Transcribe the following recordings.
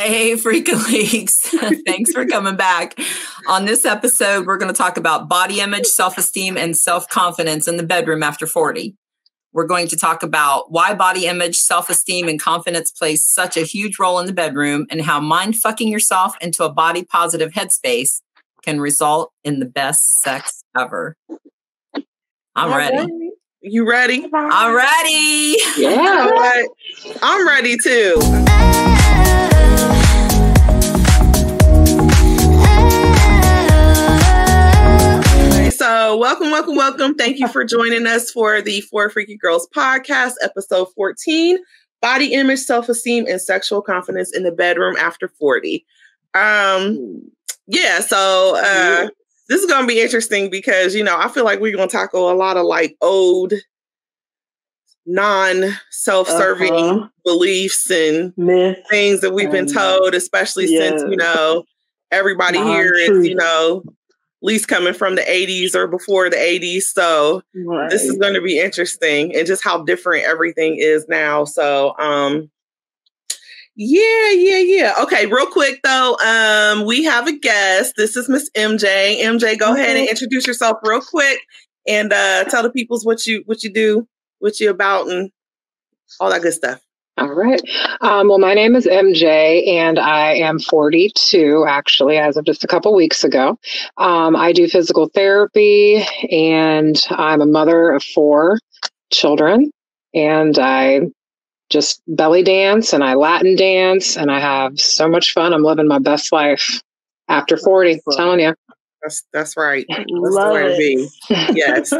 Hey, Freakoleaks. Thanks for coming back. On this episode, we're going to talk about body image, self-esteem, and self-confidence in the bedroom after 40. We're going to talk about why body image, self-esteem, and confidence plays such a huge role in the bedroom and how mind-fucking yourself into a body-positive headspace can result in the best sex ever. I'm ready. You ready? I'm ready. Yeah. Right. I'm ready too. So welcome. Thank you for joining us for the For Freaky Girls Podcast, episode 14, Body Image, Self-Esteem, and Sexual Confidence in the Bedroom After 40. This is going to be interesting because, you know, I feel like we're going to tackle a lot of like old, non-self-serving beliefs and myths, things that we've been told, especially since, you know, everybody here is, you know, at least coming from the 80s or before the 80s. So this is going to be interesting and just how different everything is now. So, okay, real quick though, we have a guest. This is Miss MJ. MJ, go ahead and introduce yourself real quick and tell the peoples what you do, what you about, and all that good stuff. All right. Well, my name is MJ, and I am 42, actually, as of just a couple weeks ago. I do physical therapy, and I'm a mother of 4 children, and I just belly dance, and I Latin dance, and I have so much fun. I'm living my best life after 40, I'm telling you. That's right. That's the way to be. Yes.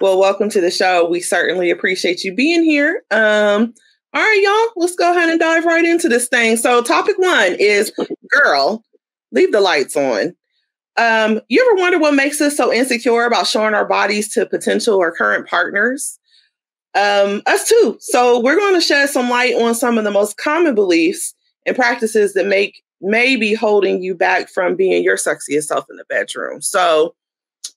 Well, welcome to the show. We certainly appreciate you being here. All right, y'all, let's go ahead and dive right into this thing. So topic 1 is, girl, leave the lights on. You ever wonder what makes us so insecure about showing our bodies to potential or current partners? Us too. So we're going to shed some light on some of the most common beliefs and practices that may be holding you back from being your sexiest self in the bedroom. So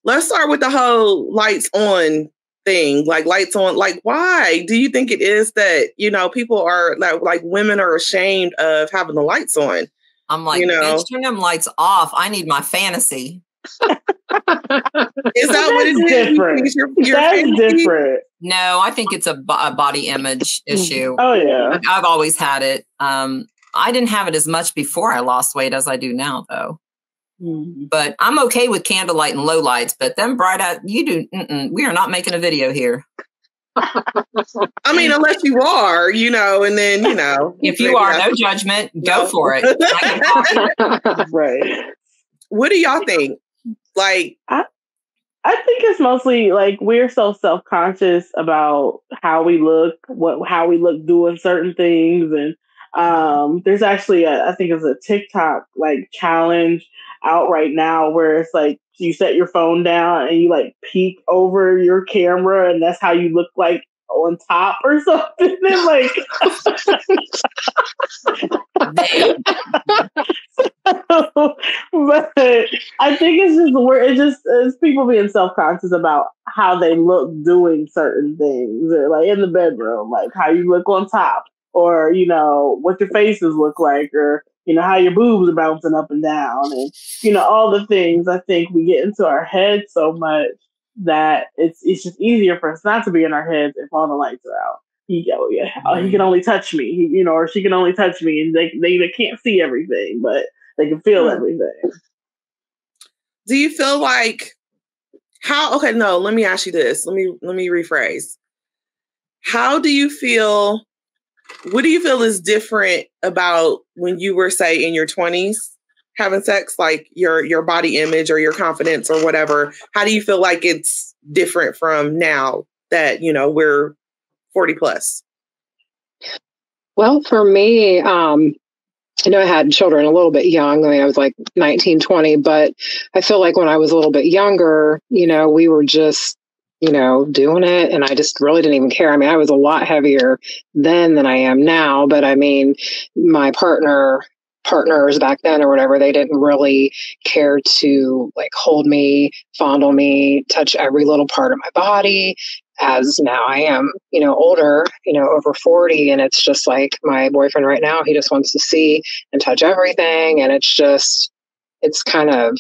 let's start with the whole lights on thing, like lights on, like why do you think it is that, you know, people are like women are ashamed of having the lights on? I'm like, you know, turn them lights off. I need my fantasy. Is that what it is? Different. Your That's fantasy? Different. No, I think it's a body image issue. Oh yeah. I've always had it. I didn't have it as much before I lost weight as I do now though. But I'm okay with candlelight and low lights, but them bright out, you do. We are not making a video here. I mean, unless you are, you know, and then, you know, if you are, no judgment, go for it. Right. What do y'all think? Like, I think it's mostly like we're so self-conscious about how we look, how we look doing certain things. And there's actually I think it's a TikTok like challenge out right now where it's like you set your phone down and you like peek over your camera and that's how you look like on top or something. And like so, but I think it's just it's people being self-conscious about how they look doing certain things, or like in the bedroom, like how you look on top, or you know what your faces look like, or you know how your boobs are bouncing up and down, and you know all the things. I think we get into our heads so much that it's just easier for us not to be in our heads if all the lights are out. He can only touch me, or she can only touch me, and they can't see everything, but they can feel everything. Do you feel like how? Okay, no. Let me ask you this. Let me rephrase. How do you feel? What do you feel is different about when you were, say, in your 20s having sex, like your body image or your confidence or whatever? How do you feel like it's different from now that, you know, we're 40 plus? Well, for me, I know I had children a little bit young. I mean, I was like 19, 20, but I feel like when I was a little bit younger, you know, we were just, you know, doing it. And I just really didn't even care. I mean, I was a lot heavier then than I am now, but I mean, my partners back then or whatever, they didn't really care to like hold me, fondle me, touch every little part of my body. as now I am, you know, older, you know, over 40. And it's just like my boyfriend right now, he just wants to see and touch everything. And it's just, it's kind of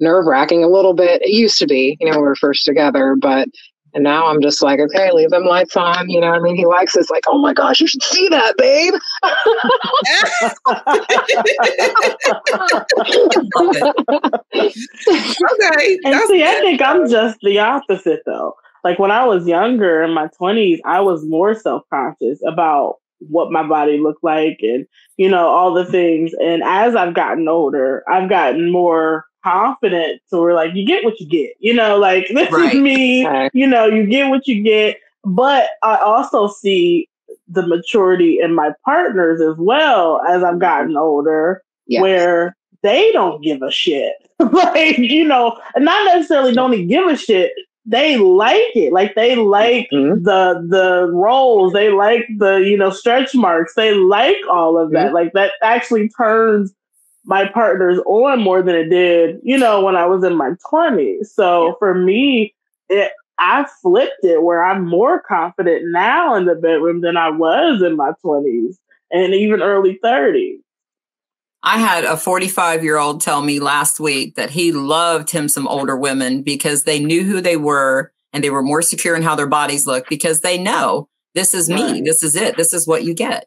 nerve wracking a little bit. It used to be, you know, when we were first together, but, and now I'm just like, okay, leave them lights on. You know what I mean? He likes it. It's like, oh my gosh, you should see that, babe. Okay. And see, I think I'm just the opposite though. Like when I was younger in my 20s, I was more self-conscious about what my body looked like and, you know, all the things. And as I've gotten older, I've gotten more confident. So we're like, you get what you get, you know, like this right. is me, right. you know, you get what you get. But I also see the maturity in my partners as well as I've gotten older, yes. where they don't give a shit. Like, you know, not necessarily don't give a shit. They like it. Like they like mm-hmm. the rolls. They like the, you know, stretch marks. They like all of that. Mm-hmm. Like that actually turns my partners on more than it did, you know, when I was in my 20s. So yeah. for me, I flipped it where I'm more confident now in the bedroom than I was in my 20s and even early 30s. I had a 45-year-old tell me last week that he loved him some older women because they knew who they were and they were more secure in how their bodies look because they know this is me. Right. This is it. This is what you get.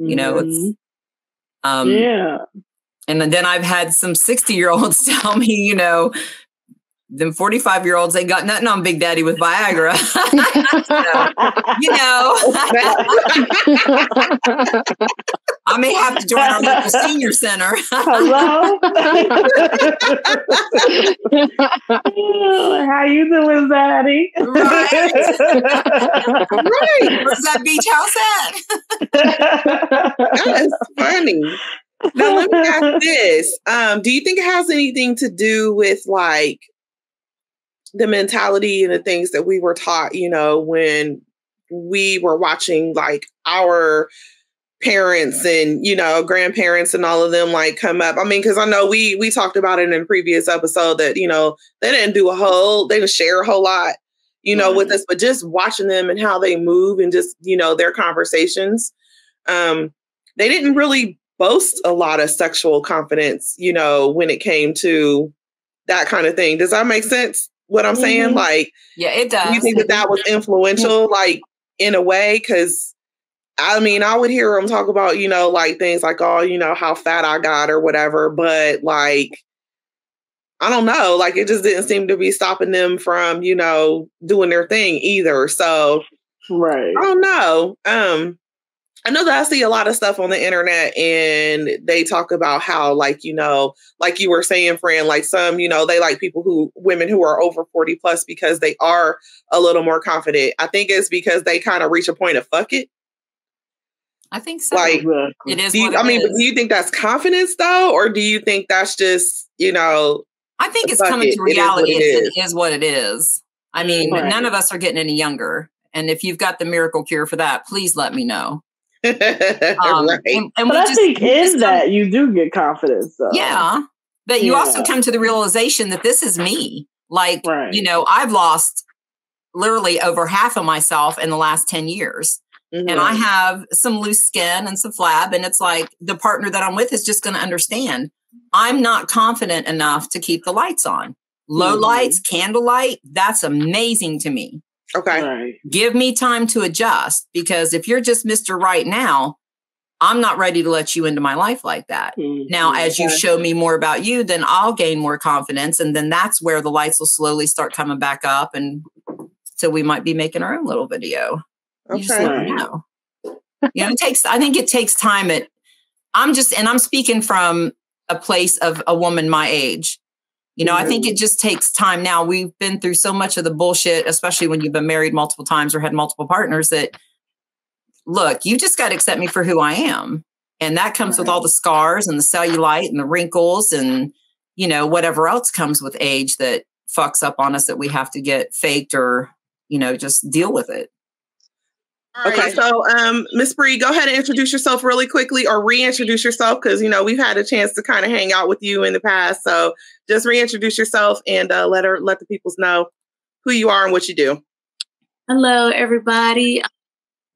Mm-hmm. You know, it's. Yeah. And then I've had some 60-year-olds tell me, you know, them 45-year-olds ain't got nothing on Big Daddy with Viagra. So, you know, I may have to join our local senior center. Hello? How you doing, Daddy? Right. Right. Where's that beach house at? That is funny. Now, let me ask this. Do you think it has anything to do with, like, the mentality and the things that we were taught, you know, when we were watching, like, our parents and, you know, grandparents and all of them, like, come up? I mean, because I know we talked about it in a previous episode that, you know, they didn't share a whole lot, you know, mm-hmm. with us, but just watching them and how they move and just, you know, their conversations. They didn't really boast a lot of sexual confidence, you know, when it came to that kind of thing. Does that make sense? What I'm mm-hmm. saying? Like, yeah, it does. You think that was influential, like, in a way? Cause I mean, I would hear them talk about, you know, like things like, oh, you know, how fat I got or whatever, but like, I don't know, like it just didn't seem to be stopping them from, you know, doing their thing either. So right. I don't know. I know that I see a lot of stuff on the internet and they talk about how, like, you know, like you were saying, Fran, like some, you know, they like women who are over 40 plus because they are a little more confident. I think it's because they kind of reach a point of fuck it. I think so. Like, it is. But do you think that's confidence though? Or do you think that's just, you know, I think it's coming to reality. It is what it is. I mean, right. none of us are getting any younger. And if you've got the miracle cure for that, please let me know. Right. and but I think in that you do get confidence though. Yeah, but you also come to the realization that this is me, like right. you know, I've lost literally over half of myself in the last 10 years, mm-hmm. and I have some loose skin and some flab, and it's like the partner that I'm with is just going to understand I'm not confident enough to keep the lights on, low mm-hmm. lights, candlelight. That's amazing to me. Okay. Right. Give me time to adjust, because if you're just Mr. Right now, I'm not ready to let you into my life like that. Mm-hmm. Now, as you show me more about you, then I'll gain more confidence. And then that's where the lights will slowly start coming back up. And so we might be making our own little video. Okay. You just let me know. You know, I think it takes time. I'm speaking from a place of a woman my age. You know, I think it just takes time. Now, we've been through so much of the bullshit, especially when you've been married multiple times or had multiple partners, that, look, you just got to accept me for who I am. And that comes with all the scars and the cellulite and the wrinkles and, you know, whatever else comes with age that fucks up on us that we have to get faked or, you know, just deal with it. All right. Okay, so Miss Bree, go ahead and introduce yourself really quickly, or reintroduce yourself, because, you know, we've had a chance to kind of hang out with you in the past. So just reintroduce yourself and let the people know who you are and what you do. Hello, everybody. I'm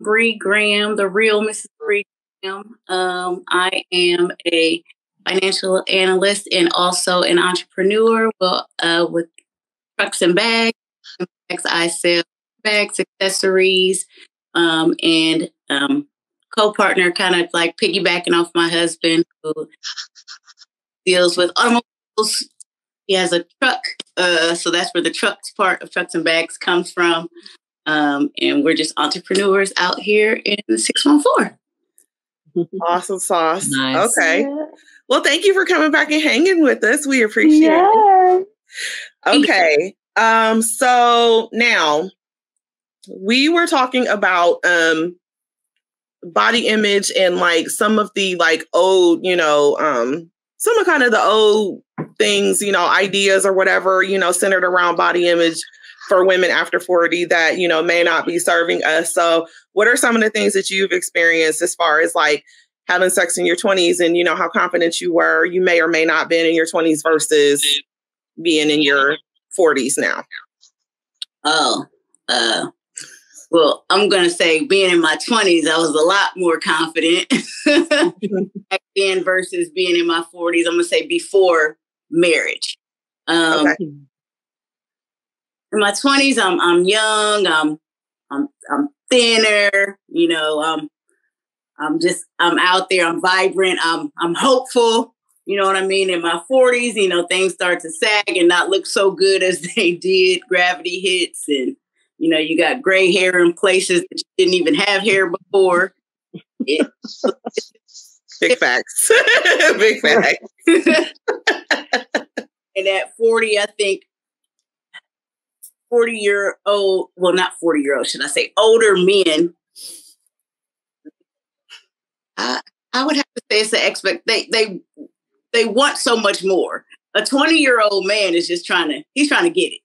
Bree Graham, the real Mrs. Bree Graham. I am a financial analyst and also an entrepreneur with Trucks and Bags. I sell bags, accessories, and co-partner, kind of like piggybacking off my husband, who deals with automobiles. He has a truck, so that's where the trucks part of Trucks and Bags comes from. And we're just entrepreneurs out here in 614. Awesome sauce. Nice. Okay. Yeah. Well, thank you for coming back and hanging with us. We appreciate it. Okay. So now we were talking about body image and like some of the like old, you know, some of kind of the old things, you know, ideas or whatever, you know, centered around body image for women after 40 that, you know, may not be serving us. So what are some of the things that you've experienced as far as like having sex in your 20s and, you know, how confident you were, you may or may not been in your 20s versus being in your 40s now? Oh, well, I'm going to say being in my 20s, I was a lot more confident back then versus being in my 40s. I'm going to say before marriage. Okay. In my 20s, I'm young, I'm thinner, you know, I'm out there, I'm vibrant, I'm hopeful, you know what I mean? In my 40s, you know, things start to sag and not look so good as they did. Gravity hits and, you know, you got gray hair in places that you didn't even have hair before. Yeah. Big facts. Big facts. And at 40, I think, 40-year-old, well, not 40-year-old, should I say, older men, I would have to say it's an they want so much more. A 20-year-old man is just he's trying to get it.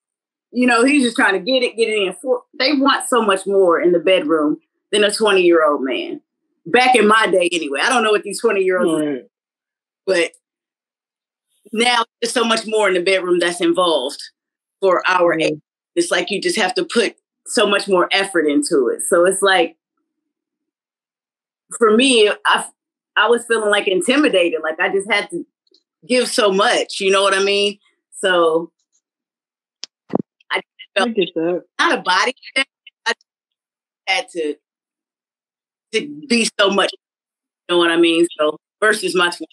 You know, he's just trying to get it in. They want so much more in the bedroom than a 20-year-old man. Back in my day, anyway. I don't know what these 20-year-olds are, but now there's so much more in the bedroom that's involved for our age. It's like you just have to put so much more effort into it. So it's like, for me, I was feeling like intimidated. Like I just had to give so much, you know what I mean? So I felt not a body thing. I had to be so much, you know what I mean? So versus my 20s.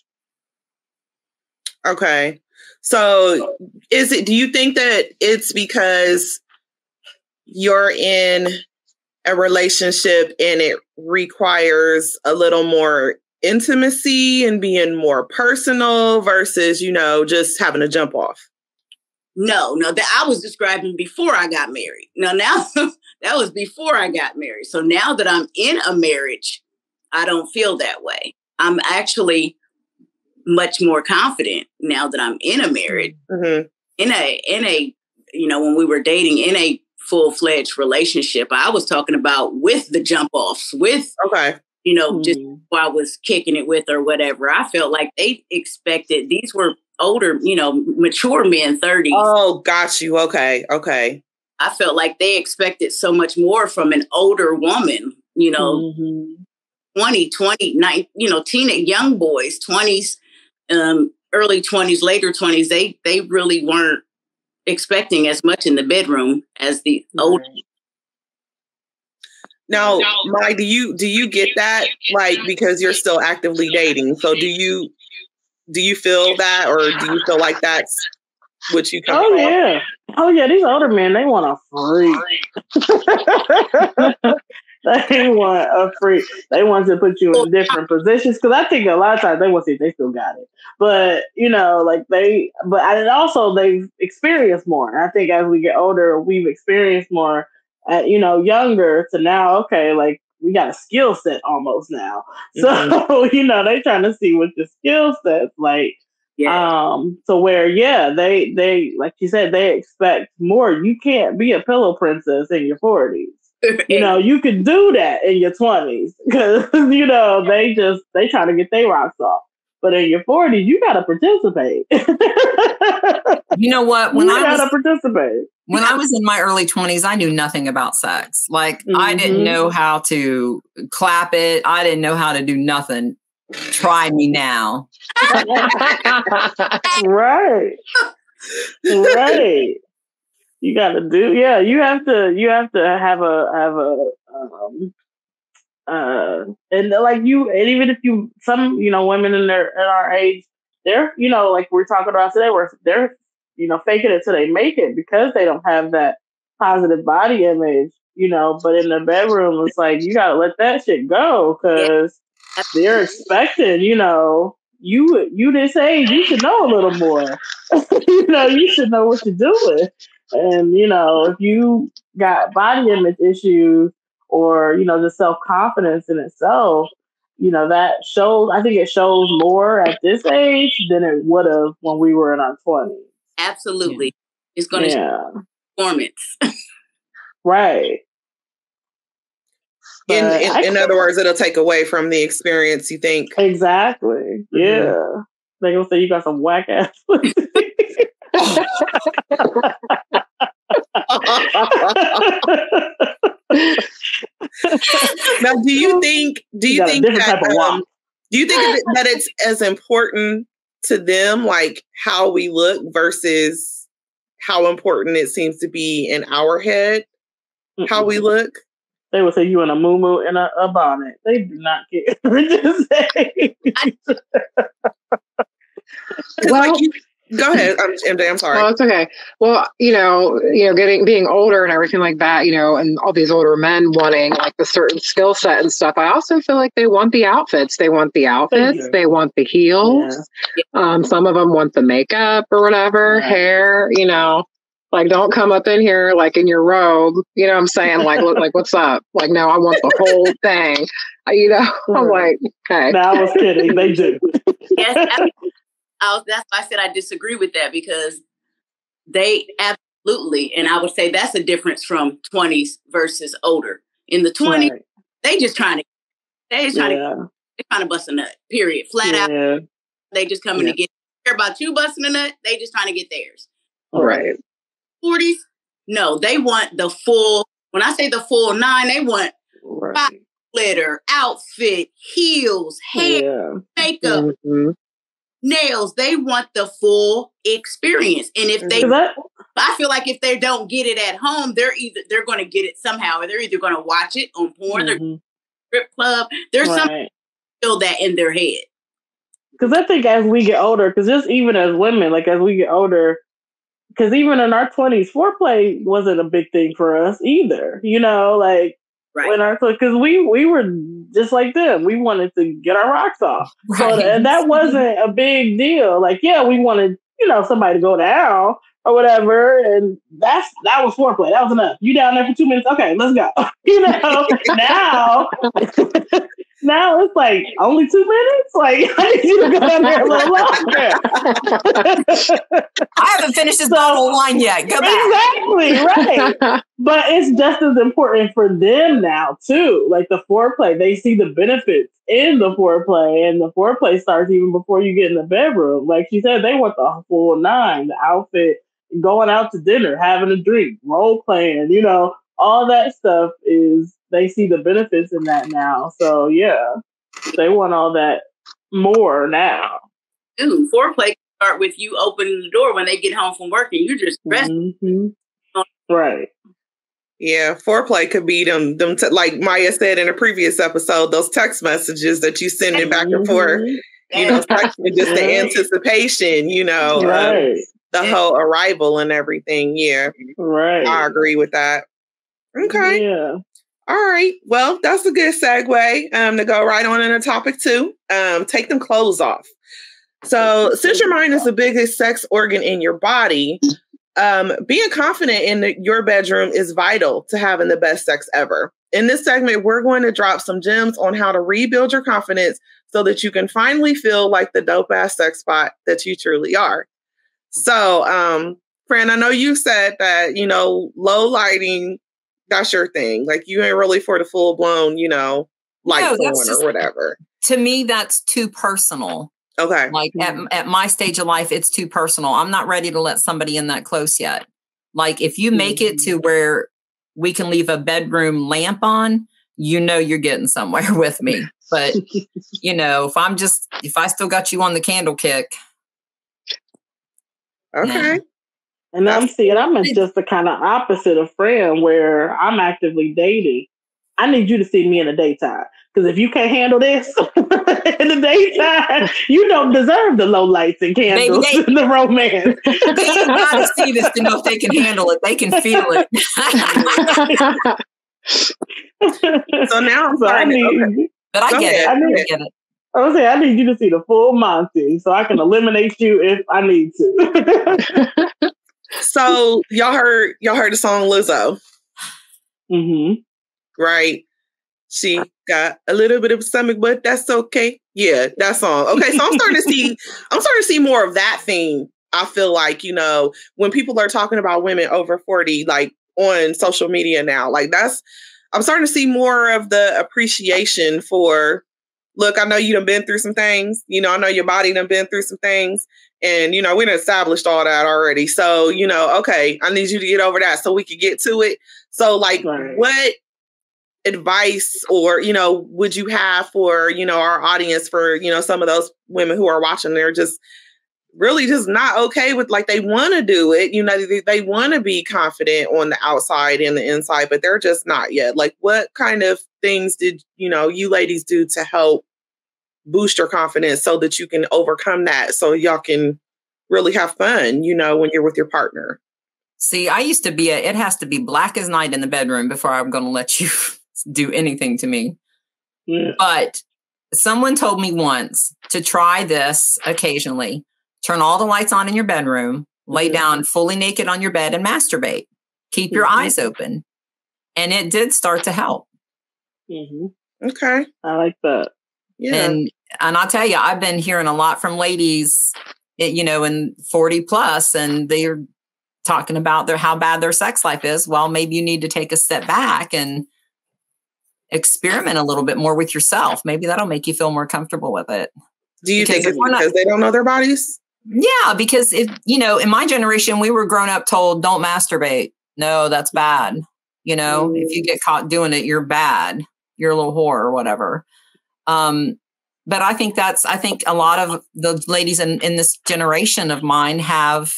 Okay. So is it, do you think that it's because you're in a relationship and it requires a little more intimacy and being more personal versus, you know, just having a jump off? No, that I was describing before I got married. Now that was before I got married. So now that I'm in a marriage, I don't feel that way. I'm actually much more confident now that I'm in a marriage, in a, you know, when we were dating, in a full-fledged relationship, I was talking about with the jump offs, with, you know, just who I was kicking it with or whatever. I felt like they expected, these were older, you know, mature men, 30s. Oh, got you. Okay. I felt like they expected so much more from an older woman, you know, 20, you know, teenage young boys, 20s. Early 20s, later 20s, they really weren't expecting as much in the bedroom as the older. Now, Mai, do you get that? Like, because you're still actively dating. So do you feel that, or do you feel like that's what you come from? Oh yeah, these older men, they want a freak. They want a freak. They want to put you in different positions because I think a lot of times they want to see if they still got it. But, you know, like they've experienced more. And I think as we get older, we've experienced more at, you know, younger to now. Okay, like we got a skill set almost now. So, you know, they trying to see what the skill set's like. Yeah. So where, they, like you said, they expect more. You can't be a pillow princess in your 40s. You know, you could do that in your 20s because, you know, they try to get their rocks off. But in your 40s, you got to participate. You know what? When I was in my early 20s, I knew nothing about sex. Like, mm-hmm. I didn't know how to clap it. I didn't know how to do nothing. Try me now. Right. Right. You got to do. Yeah, you have to have a and like you, and even if you, some, you know, women in our age, they're, you know, like we're talking about today, where they're, you know, faking it till they make it because they don't have that positive body image, you know, but in the bedroom, it's like, you got to let that shit go because they're expecting, you know, you this age, you should know a little more, you know, you should know what you're doing. And, you know, if you got body image issues, or, you know, the self-confidence in itself, you know, that shows, I think it shows more at this age than it would have when we were in our 20s. Absolutely. Yeah. It's going to show performance. Right. In other words, it'll take away from the experience, you think. Exactly. Mm-hmm. Yeah. They're going to say you got some whack ass. Now, do you think that it's as important to them, like how we look versus how important it seems to be in our head, how we look? They would say you in a muumuu and a bonnet. They do not care. Well, like, go ahead, MJ. I'm sorry. Oh, it's okay. Well, you know, being older and everything like that, you know, and all these older men wanting like the certain skill set and stuff. I also feel like they want the outfits. They want the heels. Yeah. Some of them want the makeup or whatever, hair. You know, like don't come up in here like in your robe. You know what I'm saying? Like look, like what's up? Like no, I want the whole thing. You know, I'm like, okay. No, I was kidding. They do. Yes. That's why I said I disagree with that, because they absolutely, and I would say that's a difference from 20s versus older. In the 20s, right. They're trying to bust a nut, period. Flat out. They just coming to get, care about you busting a nut, they just trying to get theirs. All right. 40s, no, they want the full, when I say the full nine, they want body glitter, outfit, heels, hair, makeup. Mm-hmm. Nails, they want the full experience. And if they, I feel like if they don't get it at home, they're going to get it somehow, or they're either going to watch it on porn, or strip club. There's something feel that in their head. Because I think as we get older, because just even as women, like as we get older, because even in our 20s, foreplay wasn't a big thing for us either. You know, like because we were just like them. We wanted to get our rocks off. Right. So, and that wasn't a big deal. Like, yeah, we wanted, you know, somebody to go down or whatever. And that was foreplay. That was enough. You down there for 2 minutes. Okay, let's go. You know, now it's like only 2 minutes. Like, I need you to go down there a little longer. I haven't finished this bottle of wine yet. Go back. Exactly. Right. But it's just as important for them now too. Like the foreplay, they see the benefits in the foreplay, and the foreplay starts even before you get in the bedroom. Like she said, they want the full nine, the outfit, going out to dinner, having a drink, role playing, you know, all that stuff is, they see the benefits in that now. So yeah, they want all that more now. Dude, foreplay start with you opening the door when they get home from work and you just rest. Mm-hmm. Right. Yeah, foreplay could be them like Maya said in a previous episode, those text messages that you sending back and forth, you know, just the anticipation, you know, the whole arrival and everything. Yeah, right. I agree with that. Okay. Yeah. All right. Well, that's a good segue to go right on into topic two. Take them clothes off. So since your mind is the biggest sex organ in your body, being confident in your bedroom is vital to having the best sex ever. In this segment, we're going to drop some gems on how to rebuild your confidence so that you can finally feel like the dope-ass sex spot that you truly are. So, Fran, I know you said that, you know, low lighting, that's your thing. Like, you ain't really for the full-blown, you know, light porn or whatever. To me, that's too personal. Okay. Like at my stage of life, it's too personal. I'm not ready to let somebody in that close yet. Like if you make it to where we can leave a bedroom lamp on, you know, you're getting somewhere with me. But you know, if I still got you on the candle kick. Okay. Yeah. And I'm just the kind of opposite of Fran, where I'm actively dating. I need you to see me in the daytime. Because if you can't handle this in the daytime, you don't deserve the low lights and candles and the romance. They gotta see this to know if they can handle it. They can feel it. So now I'm sorry. But I get it. I was saying, I need you to see the full Monty so I can eliminate you if I need to. So y'all heard the song Lizzo. Mm-hmm. Right. She got a little bit of stomach, but that's okay. Yeah, that song. Okay, so I'm starting to see more of that theme. I feel like, you know, when people are talking about women over 40, like on social media now, like I'm starting to see more of the appreciation for, look, I know you done been through some things. You know, I know your body done been through some things. And, you know, we done established all that already. So, you know, okay, I need you to get over that so we could get to it. So, like, what advice or, you know, would you have for, you know, our audience for, you know, some of those women who are watching, they're just really just not okay with, like, they want to do it, you know, they want to be confident on the outside and the inside, but they're just not yet. Like, what kind of things did, you know, you ladies do to help boost your confidence so that you can overcome that so y'all can really have fun, you know, when you're with your partner? See, I used to be it has to be black as night in the bedroom before I'm going to let you do anything to me. Yeah. But someone told me once to try this occasionally. Turn all the lights on in your bedroom, lay down fully naked on your bed and masturbate. Keep your eyes open. And it did start to help. Mm-hmm. Okay. I like that. Yeah. And I'll tell you, I've been hearing a lot from ladies, you know, in 40 plus, and they're talking about how bad their sex life is. Well, maybe you need to take a step back and experiment a little bit more with yourself. Maybe that'll make you feel more comfortable with it. Do you think it's because they don't know their bodies? Yeah, because if you know, in my generation, we were grown up told don't masturbate. No, that's bad. You know, if you get caught doing it, you're bad. You're a little whore or whatever. But I think a lot of the ladies in this generation of mine have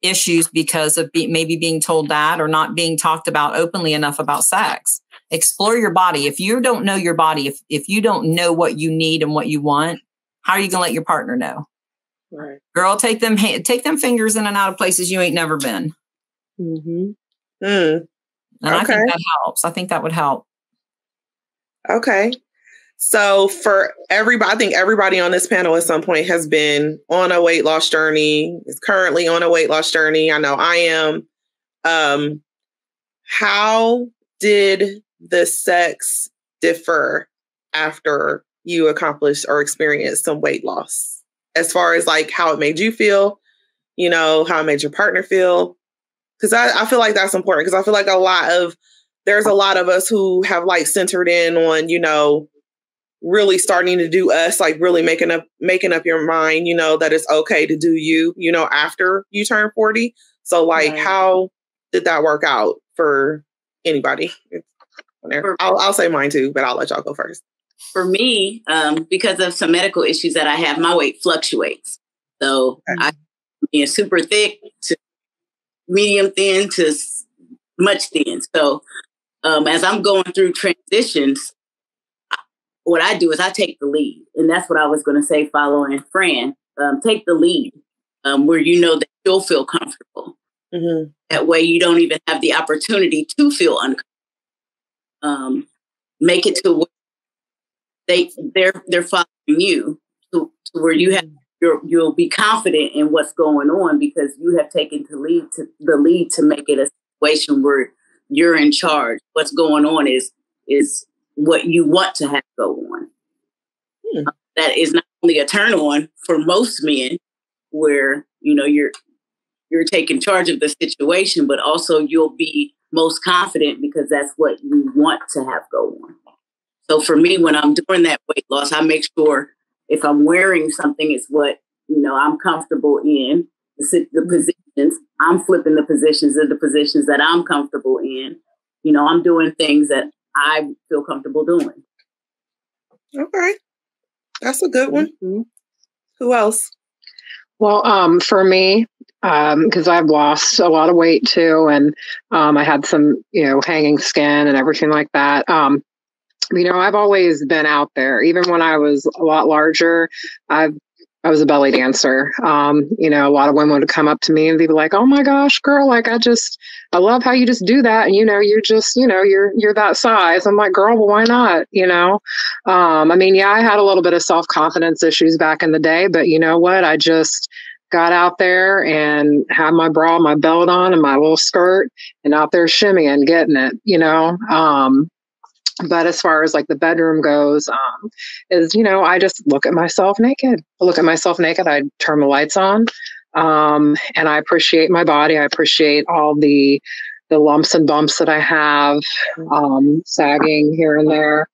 issues because of maybe being told that or not being talked about openly enough about sex. Explore your body. If you don't know your body, if you don't know what you need and what you want, how are you going to let your partner know? Right. Girl, take them fingers in and out of places you ain't never been. Mm-hmm. Mm. And okay. I think that helps. I think that would help. Okay. So for everybody, I think everybody on this panel at some point has been on a weight loss journey, is currently on a weight loss journey. I know I am. How did the sex differ after you accomplished or experienced some weight loss, as far as like how it made you feel, you know, how it made your partner feel? Because I feel like that's important, because I feel like there's a lot of us who have like centered in on, you know, really starting to do us, like really making up your mind, you know, that it's okay to do you, you know, after you turn 40. So like, how did that work out for anybody? I'll say mine too, but I'll let y'all go first. For me, because of some medical issues that I have, my weight fluctuates. So I being super thick to medium thin to much thin. So as I'm going through transitions, what I do is I take the lead. And that's what I was going to say following Fran. Take the lead where you know that you'll feel comfortable. Mm-hmm. That way you don't even have the opportunity to feel uncomfortable. Make it to they're following you to where you have you'll be confident in what's going on, because you have taken the lead to make it a situation where you're in charge. What's going on is what you want to have go on. That is not only a turn on for most men, where you know you're taking charge of the situation, but also you'll be most confident because that's what you want to have go on. So for me, when I'm doing that weight loss, I make sure if I'm wearing something, it's what, you know, I'm comfortable in. The positions, I'm flipping the positions of the positions that I'm comfortable in. You know, I'm doing things that I feel comfortable doing. Okay. That's a good one. Mm-hmm. Who else? Well, for me, because I've lost a lot of weight too, and I had some, you know, hanging skin and everything like that. You know, I've always been out there. Even when I was a lot larger, I was a belly dancer. You know, a lot of women would come up to me and they'd be like, oh my gosh, girl, like I love how you just do that. And, you know, you're just, you know, you're that size. I'm like, girl, well, why not? You know? I mean, yeah, I had a little bit of self-confidence issues back in the day, but you know what? I just got out there and had my bra, my belt on and my little skirt and out there shimmying, getting it, you know? But as far as like the bedroom goes, is, you know, I just look at myself naked. I look at myself naked. I turn the lights on. And I appreciate my body. I appreciate all the lumps and bumps that I have, sagging here and there.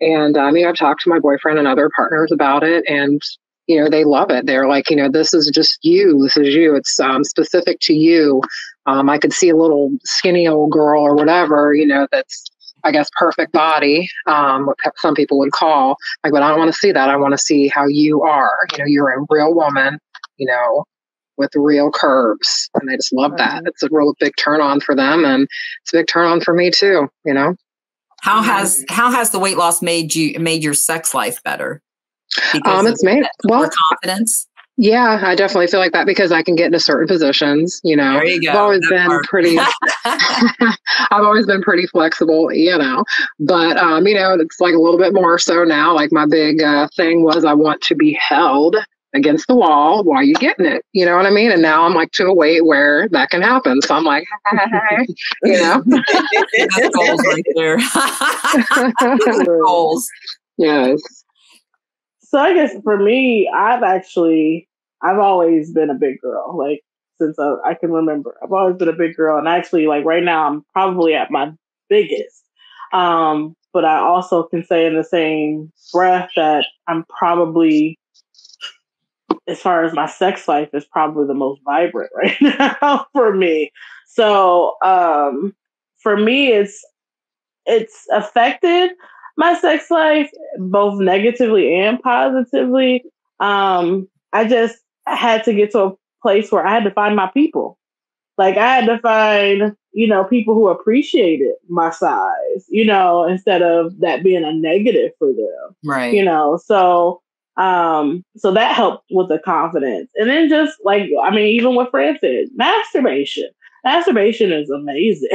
And I mean, I've talked to my boyfriend and other partners about it, and, you know, they love it. They're like, you know, this is just you. This is you. It's specific to you. I could see a little skinny old girl or whatever, you know, that's, I guess, perfect body, what some people would call, like, but I don't want to see that. I want to see how you are. You know, you're a real woman, you know, with real curves, and they just love that. It's a real big turn on for them, and it's a big turn on for me too, you know. How has the weight loss made your sex life better? Because it's made more confidence. Yeah, I definitely feel like that because I can get into certain positions, you know. There you go. I've always been pretty flexible, you know, but, you know, it's like a little bit more so now. Like my big thing was I want to be held against the wall while you're getting it, you know what I mean? And now I'm like to a weight where that can happen. So I'm like, hey, you know. That's goals right there. That's goals. Yes. So I guess for me, I've always been a big girl, like since I can remember. I've always been a big girl, and actually, like right now, I'm probably at my biggest. But I also can say in the same breath that I'm probably, as far as my sex life, is probably the most vibrant right now for me. So for me, it's affected my sex life, both negatively and positively. I just had to get to a place where I had to find my people. Like I had to find, you know, people who appreciated my size, you know, instead of that being a negative for them. Right. You know, so that helped with the confidence. And then just like, I mean, even what Fran said, masturbation. Masturbation is amazing,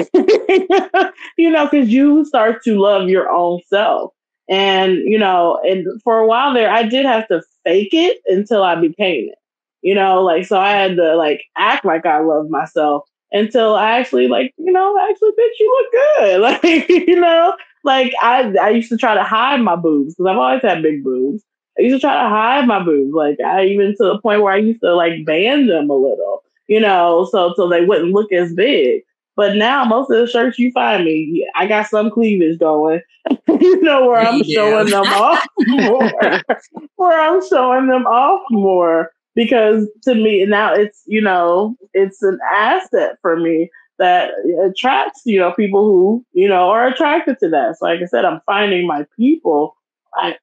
you know, because you start to love your own self. And, you know, and for a while there, I did have to fake it until I became it, you know, like, so I had to like act like I loved myself until I actually like, you know, actually, bitch, you look good. Like, you know, like I used to try to hide my boobs because I've always had big boobs. I used to try to hide my boobs. Like I even to the point where I used to like band them a little. You know, so they wouldn't look as big. But now most of the shirts you find me, I got some cleavage going, you know, where I'm showing them off more. Because to me now it's, you know, it's an asset for me that attracts, you know, people who, you know, are attracted to that. So like I said, I'm finding my people as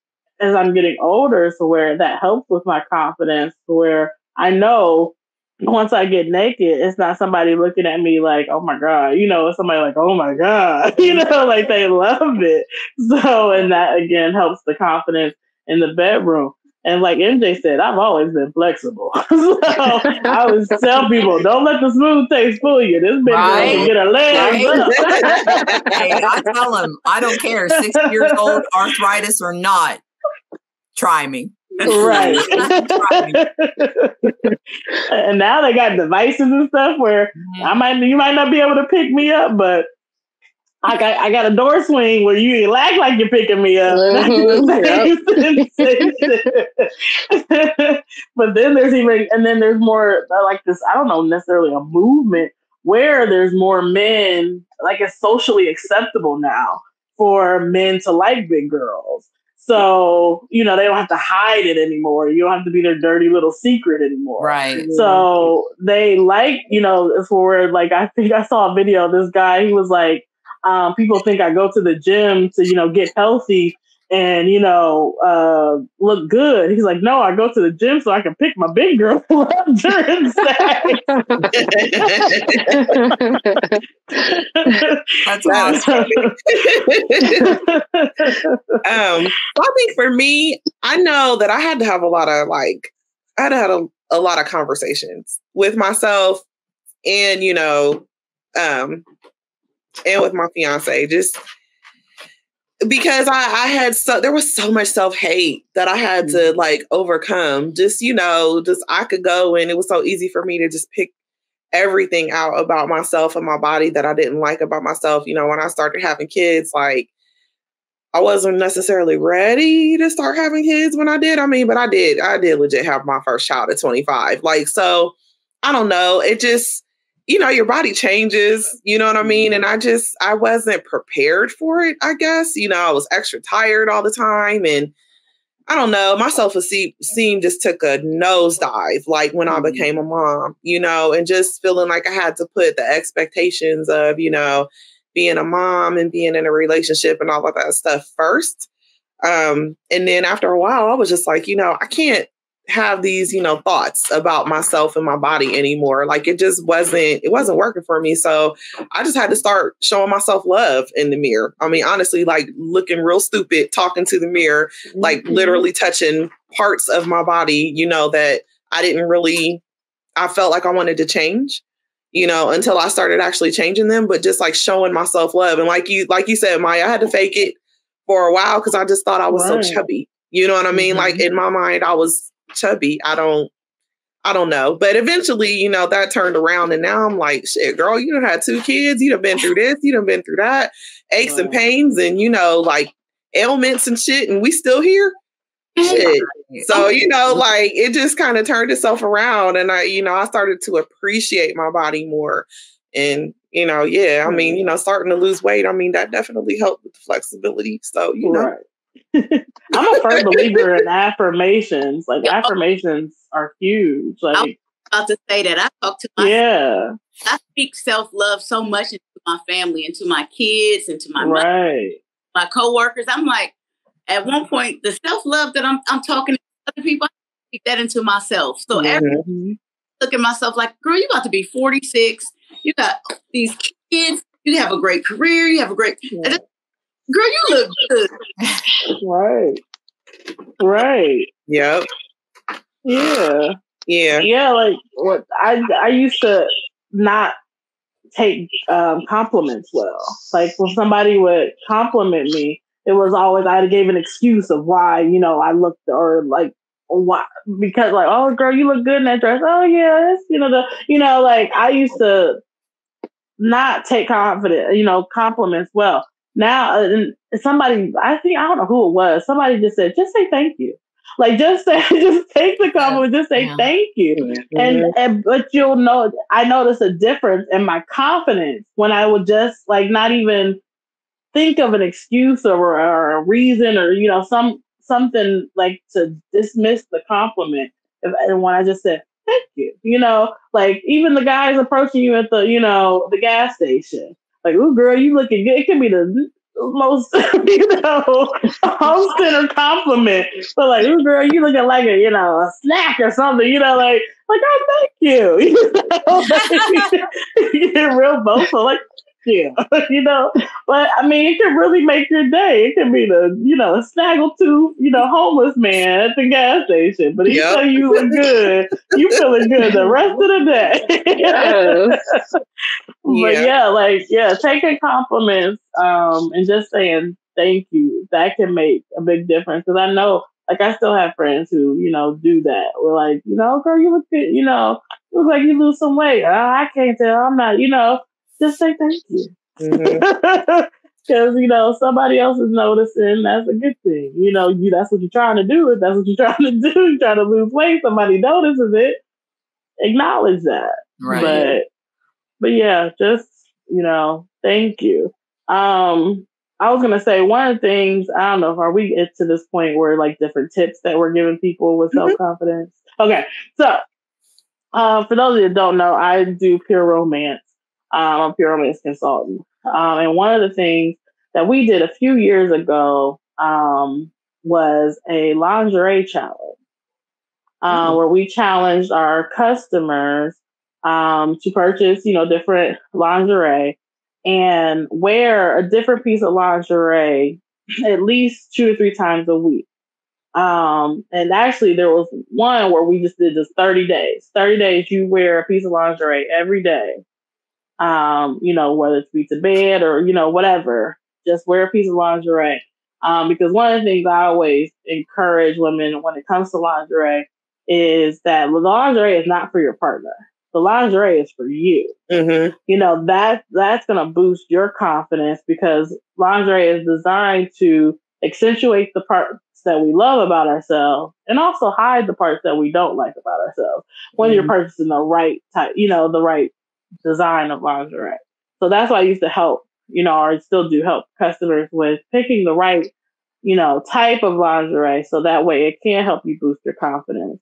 I'm getting older, so where that helps with my confidence, where I know once I get naked, it's not somebody looking at me like, oh my God, you know, it's somebody like, oh my God, you know, like they love it. So, and that again helps the confidence in the bedroom. And like MJ said, I've always been flexible. So I always tell people, don't let the smooth taste fool you. This bitch right. Get her legs up. Hey, I tell them, I don't care, 60 years old, arthritis or not, try me. Right. And now they got devices and stuff where you might not be able to pick me up, but I got a door swing where you act like you're picking me up. But then there's even, and then there's more like this, I don't know necessarily a movement where there's more men, like it's socially acceptable now for men to like big girls. So, you know, they don't have to hide it anymore. You don't have to be their dirty little secret anymore. Right. So they like, you know, for like, I think I saw a video of this guy. He was like, people think I go to the gym to, you know, get healthy and, you know, look good. He's like, no, I go to the gym so I can pick my big girl up during sex. That's awesome. I think for me, I know that I had to have a lot of I had a lot of conversations with myself and, you know, and with my fiance, just because I had there was so much self-hate that I had to like overcome. Just, you know, just I could go and it was so easy for me to just pick everything out about myself and my body that I didn't like about myself. You know, when I started having kids, like I wasn't necessarily ready to start having kids when I did. I mean, but I did legit have my first child at 25. Like, so I don't know. It just, you know, your body changes, you know what I mean? And I wasn't prepared for it, I guess. You know, I was extra tired all the time. And I don't know, my self-esteem just took a nosedive, like when I became a mom, you know, and just feeling like I had to put the expectations of, you know, being a mom and being in a relationship and all of that stuff first. And then after a while, I was just like, you know, I can't have these, you know, thoughts about myself and my body anymore. Like it wasn't working for me. So I just had to start showing myself love in the mirror. I mean, honestly, like looking real stupid, talking to the mirror, like literally touching parts of my body, you know, that I felt like I wanted to change, you know, until I started actually changing them, but just like showing myself love. And like you said, Maya, I had to fake it for a while because I just thought I was so chubby. You know what I mean? Like in my mind, I was chubby. I don't know. But eventually, you know, that turned around and now I'm like, shit, girl, you done had 2 kids. You done been through this. You done been through that. Aches and pains and, you know, like ailments and shit. And we still here. Shit. So, you know, like it just kind of turned itself around and I started to appreciate my body more. And, you know, yeah, I mean, you know, starting to lose weight. I mean, that definitely helped with the flexibility. So, you know. I'm a firm believer in affirmations. Like affirmations are huge. Like I was about to say that I talk to my family. I speak self-love so much into my family and to my kids and to my mother, my coworkers. I'm like, at one point, the self-love that I'm talking to other people, I speak that into myself. So every look at myself like, girl, you about to be 46. You got these kids. You have a great career. You have a great. Yeah. Girl, you look good. Right. Yep. Yeah. Like what I used to not take compliments well. Like when somebody would compliment me, it was always I gave an excuse of why, you know, I looked or like why because like, oh girl, you look good in that dress. Oh yeah, that's, you know, like I used to not take compliments well. Now, somebody, I don't know who it was. Somebody just said, just say thank you. Like, just take the compliment, just say thank you. Mm-hmm. And but you'll know, I noticed a difference in my confidence when I would just like not even think of an excuse or a reason or, you know, something like to dismiss the compliment. And when I just said, thank you, you know, like even the guys approaching you at the, you know, the gas station. Like, oh, girl, you looking good. It can be the most, you know, hosting or compliment. But like, oh, girl, you looking like a snack or something. You know, like oh, thank you. You know, like, you get real boastful. Like, yeah, you know. But I mean, it can really make your day. It can be the, you know, snaggle-tooth, you know, homeless man at the gas station. But if you say you look good, you feeling good the rest of the day. But taking compliments and just saying thank you, that can make a big difference. Because I know, like, I still have friends who, you know, do that. We're like, you know, girl, you look good. You know, you look like you lose some weight. Oh, I can't tell. I'm not, you know. Just say thank you. Because, you know, somebody else is noticing. That's a good thing. You know, that's what you're trying to do. If that's what you're trying to do, you're trying to lose weight, somebody notices it. Acknowledge that. Right. But yeah, just, you know, thank you. I was gonna say one of the things, I don't know if are we get to this point where like different tips that we're giving people with self-confidence. Okay, so for those of you that don't know, I do Pure Romance. I'm a Pure Romance consultant, and one of the things that we did a few years ago was a lingerie challenge, where we challenged our customers to purchase, you know, different lingerie and wear a different piece of lingerie at least 2 or 3 times a week. And actually there was one where we just did this 30 days you wear a piece of lingerie every day, you know, whether it's be to bed or, you know, whatever, just wear a piece of lingerie. Because one of the things I always encourage women when it comes to lingerie is that lingerie is not for your partner. The lingerie is for you. Mm-hmm. You know, that's going to boost your confidence because lingerie is designed to accentuate the parts that we love about ourselves and also hide the parts that we don't like about ourselves when you're purchasing the right type, you know, the right design of lingerie. So that's why I used to help, you know, or still do help customers with picking the right, you know, type of lingerie. So that way it can help you boost your confidence.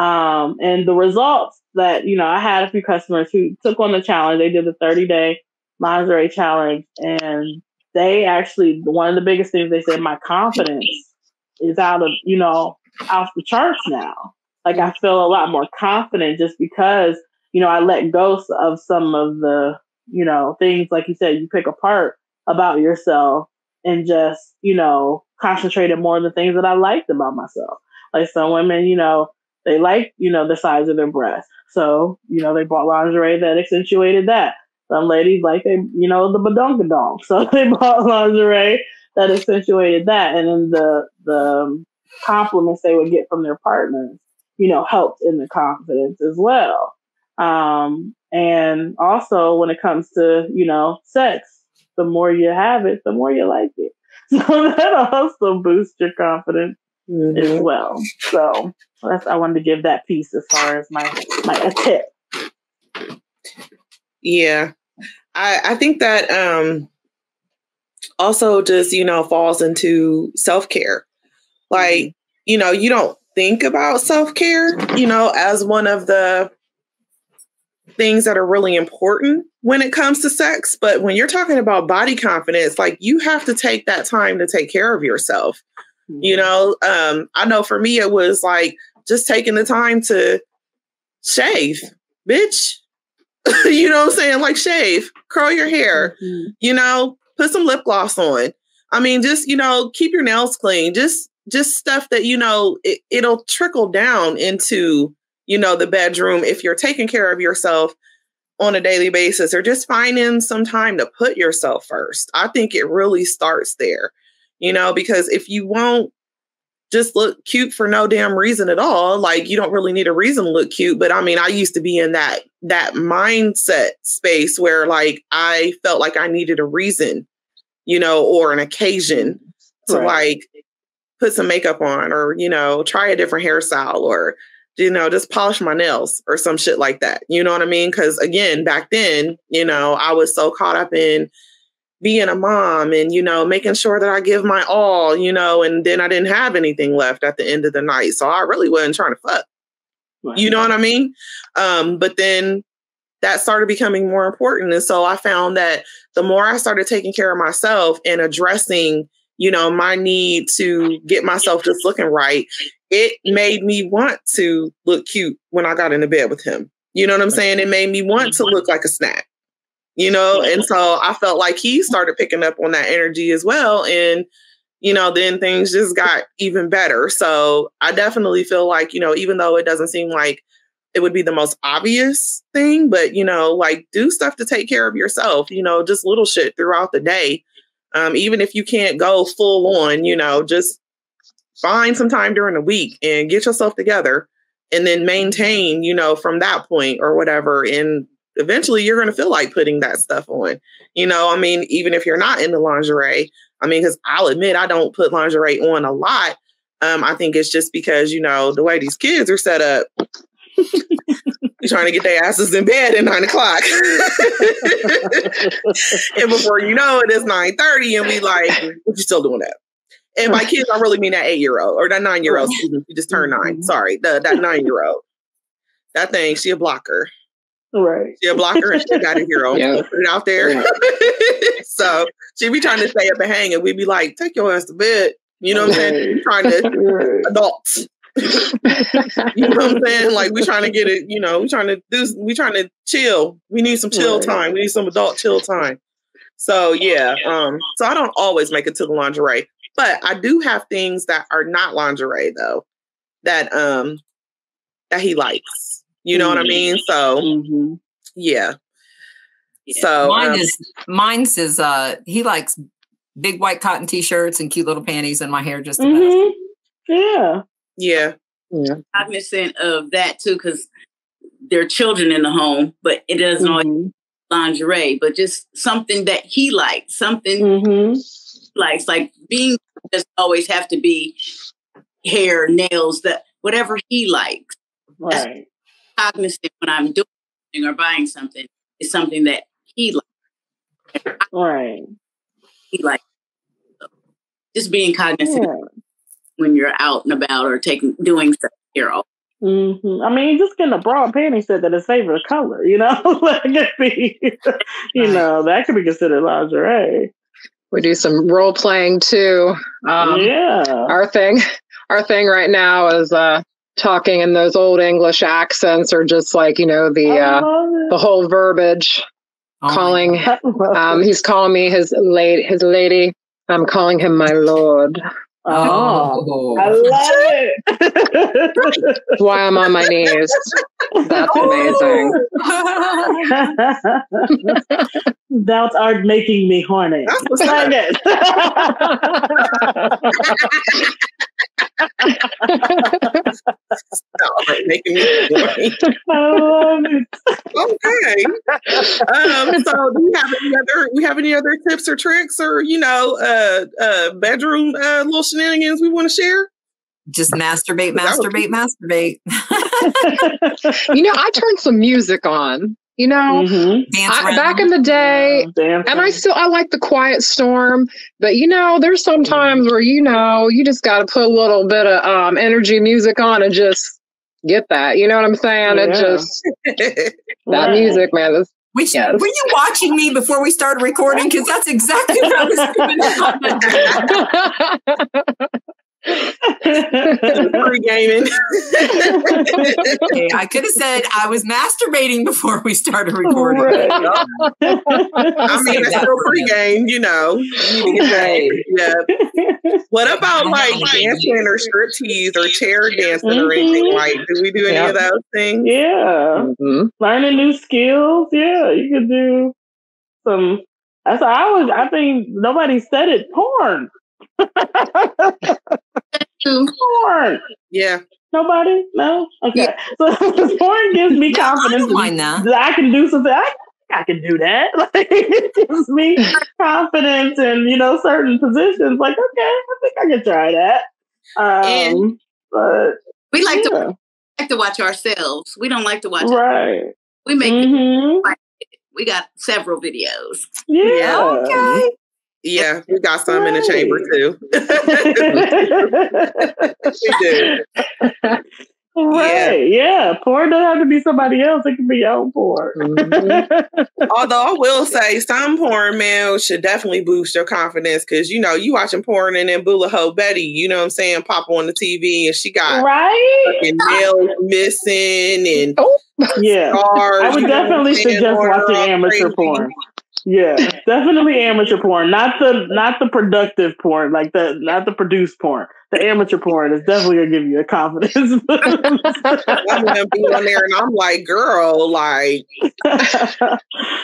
And the results that, you know, I had a few customers who took on the challenge. They did the 30-day lingerie challenge, and they actually, one of the biggest things they said, my confidence is out the charts now. Like, I feel a lot more confident just because, you know, I let go of some of the, you know, things, like you said, you pick apart about yourself and just, you know, concentrated more on the things that I liked about myself. Like some women, you know, they like, you know, the size of their breasts. So, you know, they bought lingerie that accentuated that. Some ladies like, they, you know, the badonkadonk. So they bought lingerie that accentuated that. And then the compliments they would get from their partners, you know, helped in the confidence as well. And also when it comes to, you know, sex, the more you have it, the more you like it. So that also boosts your confidence as well. So I wanted to give that piece as far as my tip. Yeah. I think that also just, you know, falls into self-care. Like, you know, you don't think about self-care, you know, as one of the things that are really important when it comes to sex. But when you're talking about body confidence, like, you have to take that time to take care of yourself. Mm-hmm. You know, I know for me, it was like just taking the time to shave, bitch. You know what I'm saying? Like, shave, curl your hair, you know, put some lip gloss on. I mean, just, you know, keep your nails clean, just stuff that, you know, it'll trickle down into, you know, the bedroom, if you're taking care of yourself on a daily basis, or just finding some time to put yourself first. I think it really starts there, you know, because if you won't just look cute for no damn reason at all, like, you don't really need a reason to look cute. But I mean, I used to be in that mindset space where, like, I felt like I needed a reason, you know, or an occasion to like put some makeup on, or, you know, try a different hairstyle, or, you know, just polish my nails or some shit like that. You know what I mean? Because again, back then, you know, I was so caught up in being a mom and, you know, making sure that I give my all, you know, and then I didn't have anything left at the end of the night. So I really wasn't trying to fuck. Right. You know what I mean? But then that started becoming more important. And so I found that the more I started taking care of myself and addressing, you know, my need to get myself just looking right, it made me want to look cute when I got into bed with him. You know what I'm saying? It made me want to look like a snack, you know? And so I felt like he started picking up on that energy as well. And, you know, then things just got even better. So I definitely feel like, you know, even though it doesn't seem like it would be the most obvious thing, but, you know, like, do stuff to take care of yourself, you know, just little shit throughout the day. Even if you can't go full on, you know, just find some time during the week and get yourself together, and then maintain, you know, from that point or whatever. And eventually you're going to feel like putting that stuff on, you know, I mean, even if you're not into lingerie. I mean, because I'll admit, I don't put lingerie on a lot. I think it's just because, you know, the way these kids are set up, trying to get their asses in bed at 9 o'clock. And before you know it, it's 9:30 and we like, what you still doing that? And by kids, I really mean that 8-year-old or that 9-year-old. Excuse me, she just turned 9. Sorry, that 9-year-old. That thing, she a blocker. Right. She a blocker and she got a hero. Yeah. Put it out there. Yeah. So she be trying to stay up and hang and we'd be like, take your ass to bed. You know what I'm saying? We're trying to adults. You know what I'm saying? Like we trying to get it, you know, we trying to chill. We need some chill time. We need some adult chill time. So yeah. So I don't always make it to the lingerie. But I do have things that are not lingerie though, that he likes. You know what I mean? So yeah. So mine's is he likes big white cotton t-shirts and cute little panties and my hair just about. Yeah. I'm missing of that too because there are children in the home, but it doesn't always lingerie, but just something that he likes, something he likes, like being doesn't always have to be hair, nails, that whatever he likes. Right. That's cognizant when I'm doing something or buying something is something that he likes. Right. He likes. So just being cognizant when you're out and about or doing stuff here. I mean, just getting a bra and panty set that is favorite color, you know, that could be, you know, that could be considered lingerie. We do some role playing too. Our thing right now is talking in those old English accents, or just like, you know, the whole verbiage. Calling, he's calling me his lady. I'm calling him my lord. Oh, I love it. Why I'm on my knees. That's amazing. Thou art making me horny. Like it. Making me horny. I love it. Okay. So do we have any other tips or tricks or, you know, bedroom little shenanigans we want to share? Just masturbate. You know, I turned some music on. You know, back in the day, and I like the Quiet Storm, but you know, there's some times where, you know, you just got to put a little bit of energy music on and just get that. You know what I'm saying? Yeah. It just, that music, man. Were you watching me before we started recording? Because that's exactly what I was doing. Pre-gaming. Okay, I could have said I was masturbating before we started recording. Right. I mean, it's still pre-game, you know. Yeah. What about like dancing or striptease or chair dancing or anything? Like, do we do any of those things? Yeah. Learning new skills. Yeah, you could do some. I think nobody said it. Porn. Porn. Yeah. Nobody? No? Okay. Yeah. So porn gives me confidence that I can do something. I can do that. Like, it gives me confidence in, you know, certain positions. Like, okay, I think I can try that. And but we like to watch ourselves. We don't like to watch others. We make it. We got several videos. Yeah. Okay. Yeah, we got some in the chamber too. We do. Right, yeah. Porn doesn't have to be somebody else. It can be your own porn. Although I will say some porn, man, should definitely boost your confidence because, you know, you watching porn and then Bula Ho Betty, you know what I'm saying, pop on the TV and she got fucking nails missing and scars. I would definitely suggest watching amateur porn. Yeah, definitely amateur porn. Not the productive porn, like not the produced porn. The amateur porn is definitely gonna give you a confidence. I'm gonna be on there and I'm like, girl, like,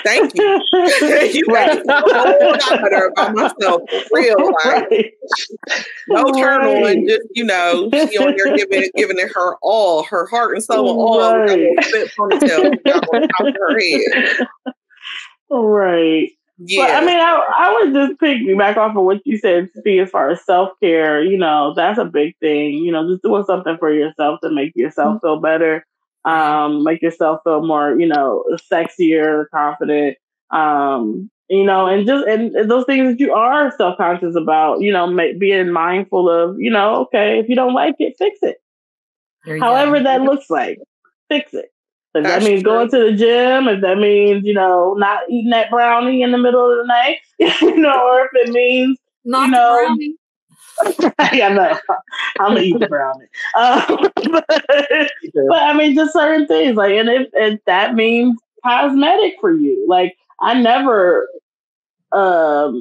thank you. You right. Know, by myself, for real, like, no turn on, just, you know, she on there giving it her all, her heart and soul, and all on her head. Right. Yeah. But I mean, I would just pick back off of what you said, Steve, as far as self-care, you know, that's a big thing, you know, just doing something for yourself to make yourself feel better. make yourself feel more, sexier, confident, and those things that you are self-conscious about, being mindful of, okay, if you don't like it, fix it. However that looks like, fix it. If that means going to the gym, if that means, not eating that brownie in the middle of the night, or if it means, brownie. I know. I'm gonna eat the brownie. But I mean, just certain things, and if that means cosmetic for you, I never, talk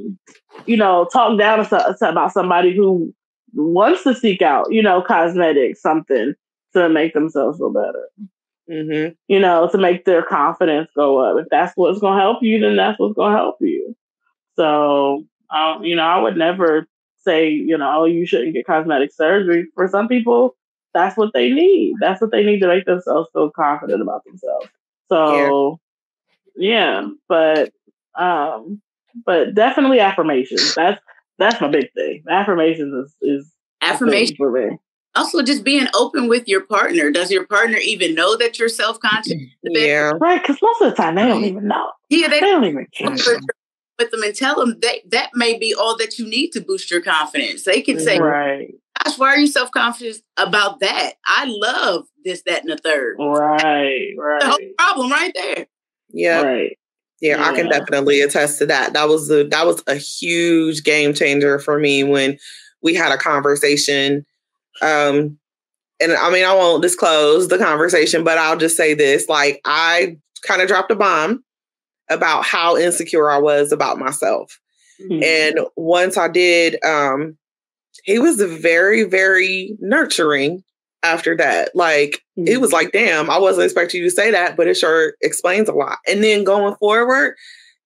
down about somebody who wants to seek out, cosmetic something to make themselves feel better. Mm-hmm. To make their confidence go up. If that's what's gonna help you, then that's what's gonna help you. So, I would never say, oh, you shouldn't get cosmetic surgery. For some people, that's what they need. That's what they need to make themselves feel confident about themselves. So, yeah but definitely affirmations. That's my big thing. Affirmations is affirmation for me. Also, just being open with your partner. Does your partner even know that you're self-conscious? Yeah. Right, because most of the time, they don't even know. Yeah, they don't even care. With them and tell them that may be all that you need to boost your confidence. They can say, right. Gosh, why are you self-conscious about that? I love this, that, and the third. Right. The whole problem right there. Yeah. Right. Yeah, I can definitely attest to that. That was a huge game changer for me when we had a conversation. And I mean, I won't disclose the conversation, but I'll just say this, I kind of dropped a bomb about how insecure I was about myself. Mm-hmm. And once I did, he was very, very nurturing after that. Mm-hmm. It was damn, I wasn't expecting you to say that, but it sure explains a lot. And then going forward,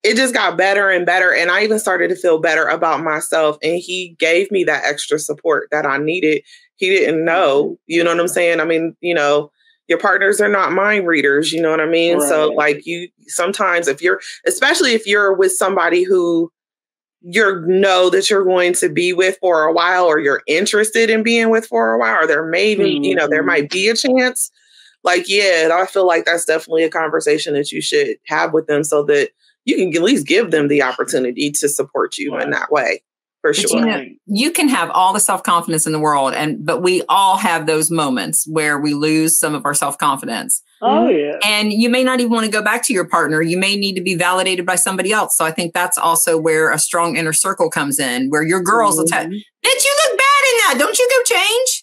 it just got better and better. And I even started to feel better about myself. And he gave me that extra support that I needed. He didn't know, you know what I'm saying? I mean, your partners are not mind readers, you know what I mean? Right. So you sometimes especially if you're with somebody who you know that you're going to be with for a while, or you're interested in being with for a while, or there may be, there might be a chance. I feel that's definitely a conversation that you should have with them so that you can at least give them the opportunity to support you in that way. For sure. You can have all the self-confidence in the world, but we all have those moments where we lose some of our self-confidence. Oh, yeah. And you may not even want to go back to your partner. You may need to be validated by somebody else. So I think that's also where a strong inner circle comes in, where your girls will tell, "Bitch, you look bad in that. Don't you go change?"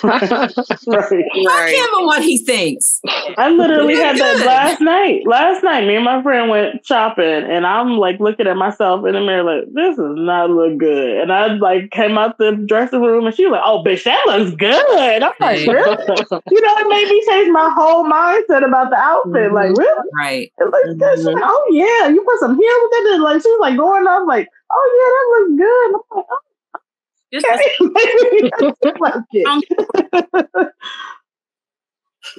Fuck him and what he thinks. I literally had that last night. Last night, me and my friend went shopping, and I'm looking at myself in the mirror this does not look good. And I came out the dressing room, and she was like, "Oh, bitch, that looks good." I'm like, "Really?" It made me change my whole mindset about the outfit. Like, really? Right. It looks good. She's like, "Oh, yeah, you put some here with that." She was going off "Oh, yeah, that looks good." I'm like, "Oh."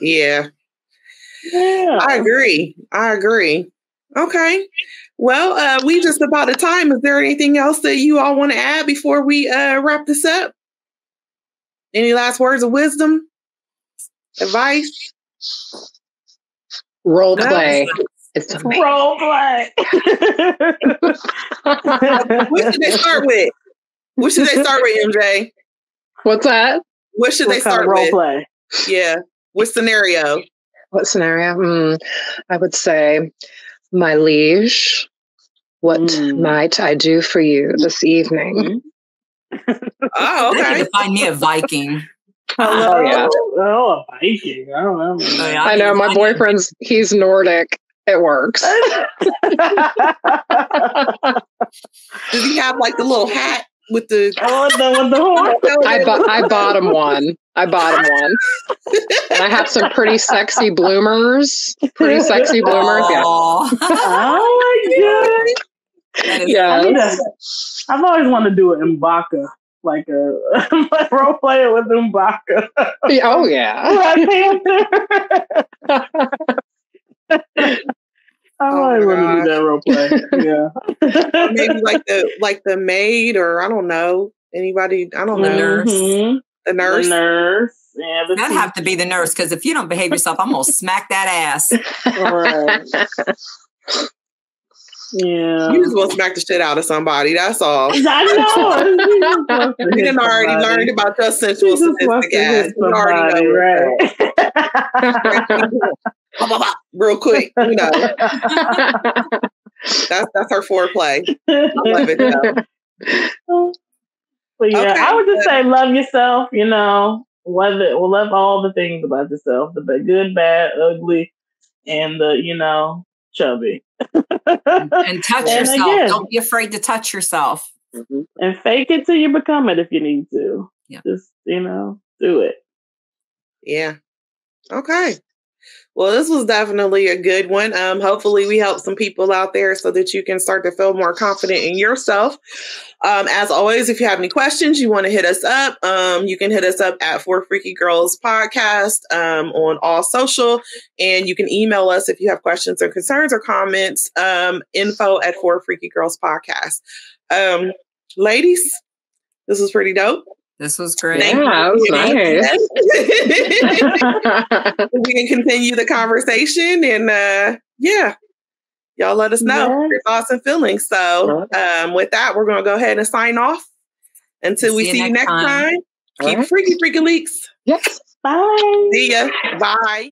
Yeah, I agree. Okay, well, we just about a time. Is there anything else that you all want to add before we wrap this up? Any last words of wisdom, advice? Role play. It's role play. What should they start with? What should they start with, MJ? What's that? What should they start with? Role play. Yeah. What scenario? I would say, "My liege, what might I do for you this evening?" Oh, okay. I need to find me a Viking. Hello. Oh, a Viking. I don't know. I know. My boyfriend's, he's Nordic. It works. Does he have the little hat? With the horn, I bought him one. And I have some pretty sexy bloomers. Yeah. Oh my god! Yeah, I've always wanted to do an M'Baka, like role player with M'Baka. Oh yeah. I wouldn't do that role play. Yeah. Maybe the maid, or I don't know. Anybody, I don't know. The nurse. Yeah, the I'd have to be the nurse, because if you don't behave yourself, I'm going to smack that ass. Right. Yeah. You just going to smack the shit out of somebody. That's all. I know. We didn't already learned about your sensual sadistic ass. We already know. Right. Real quick, you know. That's her foreplay. I love it, though. But yeah, okay, I would just say love yourself, you know, love all the things about yourself, the good, bad, ugly, and the, you know, chubby. And touch yourself. Again, don't be afraid to touch yourself. Mm-hmm. And fake it till you become it if you need to. Yeah. Just, you know, do it. Yeah. Okay. Well, this was definitely a good one. Hopefully we help some people out there so that you can start to feel more confident in yourself. As always, if you have any questions, you want to hit us up. You can hit us up at For Freaky Girls Podcast on all social. And you can email us if you have questions or concerns or comments. info@forfreakygirlspodcast.com. Ladies, this was pretty dope. This was great. Yeah, was nice. We can continue the conversation and yeah, y'all let us know your thoughts and feelings. So with that, we're going to go ahead and sign off until we see you next time. Keep freaky leaks. Yes. Bye. See ya. Bye.